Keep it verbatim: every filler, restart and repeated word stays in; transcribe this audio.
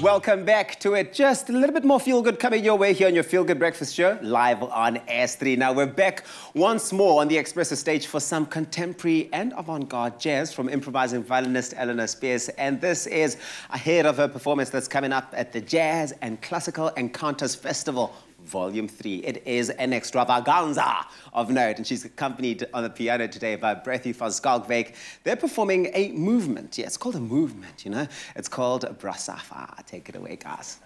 Welcome back to it. Just a little bit more feel-good coming your way here on your Feel-Good Breakfast Show, live on S three. Now, we're back once more on the Expresso stage for some contemporary and avant-garde jazz from improvising violinist Elinor Speirs. And this is ahead of her performance that's coming up at the Jazz and Classical Encounters Festival, Volume three. It is an extravaganza of note, and she's accompanied on the piano today by Brathew van Schalkwyk. They're performing a movement. Yeah, it's called a movement, you know. It's called Brasaffa. Take it away, guys.